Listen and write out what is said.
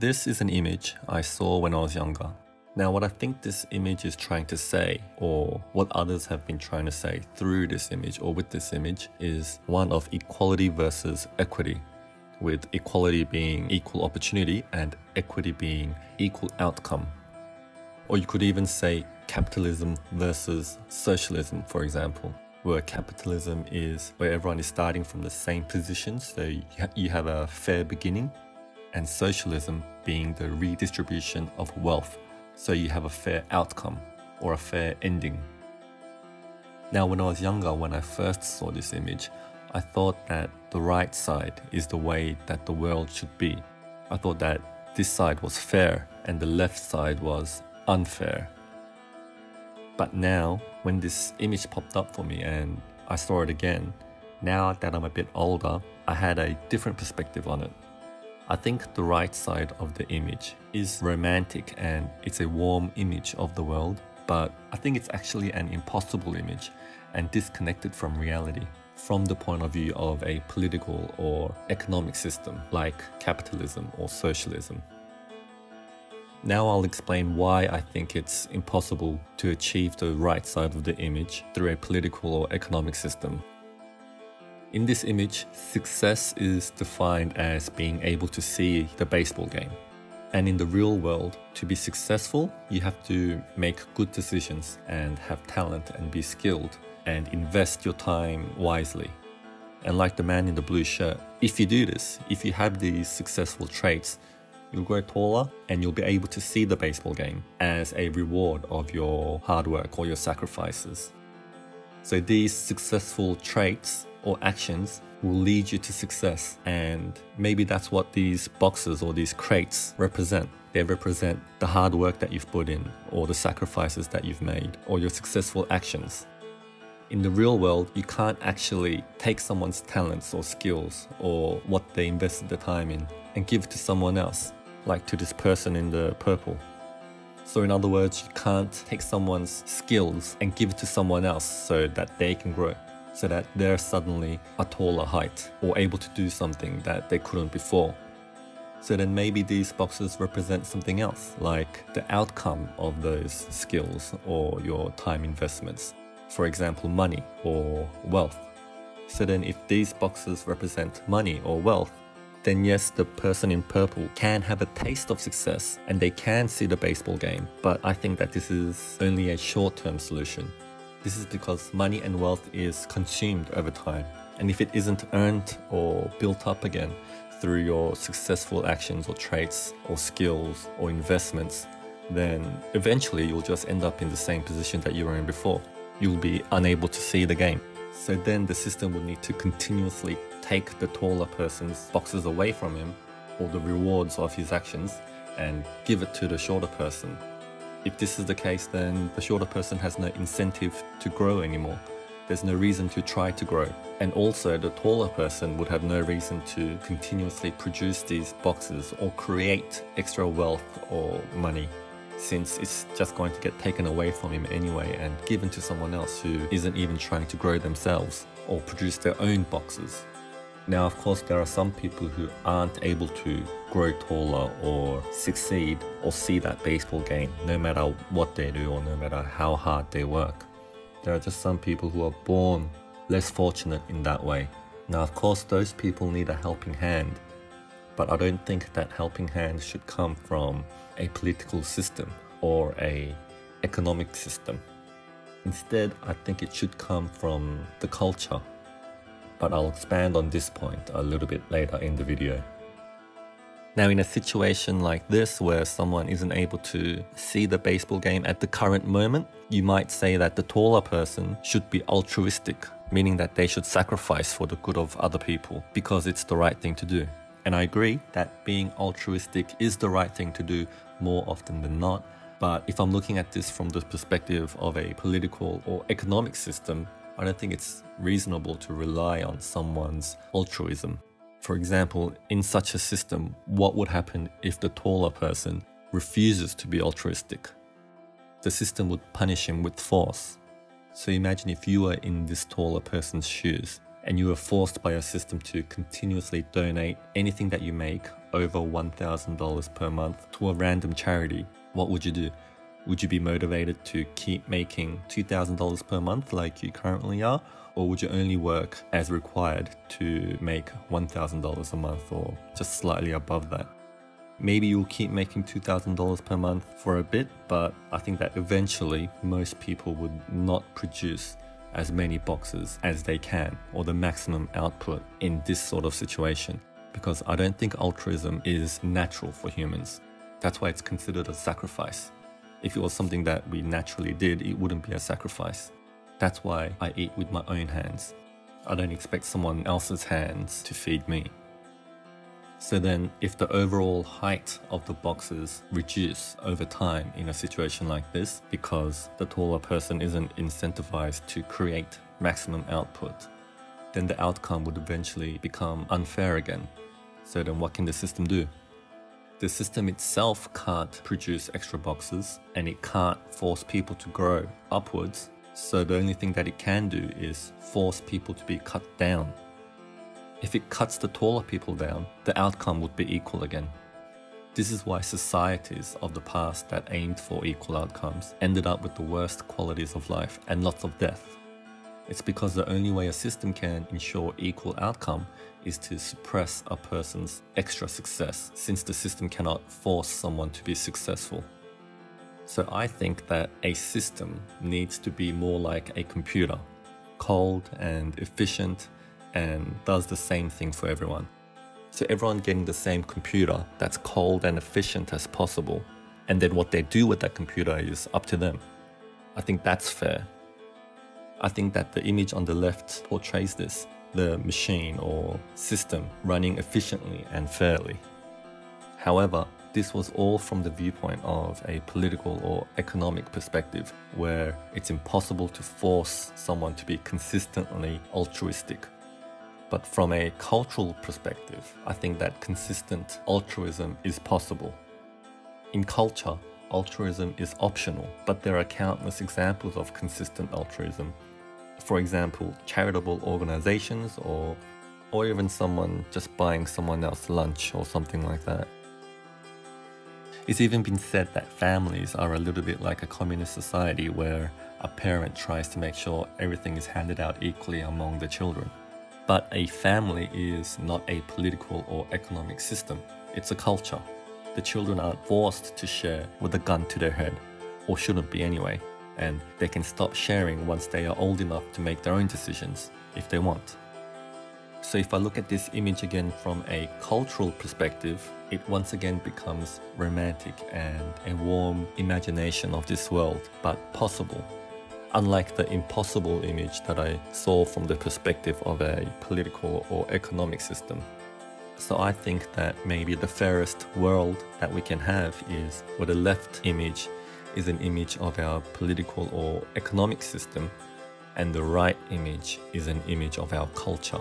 This is an image I saw when I was younger. Now, what I think this image is trying to say, or what others have been trying to say through this image or with this image, is one of equality versus equity, with equality being equal opportunity and equity being equal outcome. Or you could even say capitalism versus socialism, for example, where capitalism is where everyone is starting from the same position, so you have a fair beginning, and socialism being the redistribution of wealth, so you have a fair outcome or a fair ending. Now, when I was younger, when I first saw this image, I thought that the right side is the way that the world should be. I thought that this side was fair and the left side was unfair. But now, when this image popped up for me and I saw it again, now that I'm a bit older, I had a different perspective on it. I think the right side of the image is romantic and it's a warm image of the world, but I think it's actually an impossible image and disconnected from reality, from the point of view of a political or economic system like capitalism or socialism. Now I'll explain why I think it's impossible to achieve the right side of the image through a political or economic system. In this image, success is defined as being able to see the baseball game. And in the real world, to be successful, you have to make good decisions and have talent and be skilled and invest your time wisely. And like the man in the blue shirt, if you do this, if you have these successful traits, you'll grow taller and you'll be able to see the baseball game as a reward of your hard work or your sacrifices. So these successful traits or actions will lead you to success, and maybe that's what these boxes or these crates represent. They represent the hard work that you've put in, or the sacrifices that you've made, or your successful actions. In the real world, you can't actually take someone's talents or skills or what they invested their time in and give it to someone else, like to this person in the purple. So in other words, you can't take someone's skills and give it to someone else so that they can grow, so that they're suddenly a taller height or able to do something that they couldn't before. So then maybe these boxes represent something else, like the outcome of those skills or your time investments. For example, money or wealth. So then if these boxes represent money or wealth, then yes, the person in purple can have a taste of success and they can see the baseball game. But I think that this is only a short-term solution. This is because money and wealth is consumed over time, and if it isn't earned or built up again through your successful actions or traits or skills or investments, then eventually you'll just end up in the same position that you were in before. You'll be unable to see the game. So then the system will need to continuously take the taller person's boxes away from him, or the rewards of his actions, and give it to the shorter person. If this is the case, then the shorter person has no incentive to grow anymore. There's no reason to try to grow. And also the taller person would have no reason to continuously produce these boxes or create extra wealth or money, since it's just going to get taken away from him anyway and given to someone else who isn't even trying to grow themselves or produce their own boxes. Now, of course, there are some people who aren't able to grow taller or succeed or see that baseball game, no matter what they do or no matter how hard they work. There are just some people who are born less fortunate in that way. Now, of course, those people need a helping hand, but I don't think that helping hand should come from a political system or an economic system. Instead, I think it should come from the culture. But I'll expand on this point a little bit later in the video. Now, in a situation like this where someone isn't able to see the baseball game at the current moment, you might say that the taller person should be altruistic, meaning that they should sacrifice for the good of other people because it's the right thing to do. And I agree that being altruistic is the right thing to do more often than not. But if I'm looking at this from the perspective of a political or economic system, I don't think it's reasonable to rely on someone's altruism. For example, in such a system, what would happen if the taller person refuses to be altruistic? The system would punish him with force. So imagine if you were in this taller person's shoes and you are forced by your system to continuously donate anything that you make over $1,000 per month to a random charity, what would you do? Would you be motivated to keep making $2,000 per month like you currently are? Or would you only work as required to make $1,000 a month or just slightly above that? Maybe you'll keep making $2,000 per month for a bit, but I think that eventually most people would not produce as many boxes as they can or the maximum output in this sort of situation, because I don't think altruism is natural for humans. That's why it's considered a sacrifice. If it was something that we naturally did, it wouldn't be a sacrifice. That's why I eat with my own hands. I don't expect someone else's hands to feed me. So then, if the overall height of the boxes reduce over time in a situation like this, because the taller person isn't incentivized to create maximum output, then the outcome would eventually become unfair again. So then what can the system do? The system itself can't produce extra boxes, and it can't force people to grow upwards, so the only thing that it can do is force people to be cut down. If it cuts the taller people down, the outcome would be equal again. This is why societies of the past that aimed for equal outcomes ended up with the worst qualities of life and lots of death. It's because the only way a system can ensure equal outcome is to suppress a person's extra success, since the system cannot force someone to be successful. So I think that a system needs to be more like a computer, cold and efficient, and does the same thing for everyone. So everyone getting the same computer that's cold and efficient as possible, and then what they do with that computer is up to them. I think that's fair. I think that the image on the left portrays this, the machine or system running efficiently and fairly. However, this was all from the viewpoint of a political or economic perspective, where it's impossible to force someone to be consistently altruistic. But from a cultural perspective, I think that consistent altruism is possible. In culture, altruism is optional, but there are countless examples of consistent altruism. For example, charitable organizations or even someone just buying someone else lunch or something like that. It's even been said that families are a little bit like a communist society where a parent tries to make sure everything is handed out equally among the children. But a family is not a political or economic system, it's a culture. The children aren't forced to share with a gun to their head, or shouldn't be anyway. And they can stop sharing once they are old enough to make their own decisions, if they want. So if I look at this image again from a cultural perspective, it once again becomes romantic and a warm imagination of this world, but possible. Unlike the impossible image that I saw from the perspective of a political or economic system. So I think that maybe the fairest world that we can have is where the left image is an image of our political or economic system, and the right image is an image of our culture.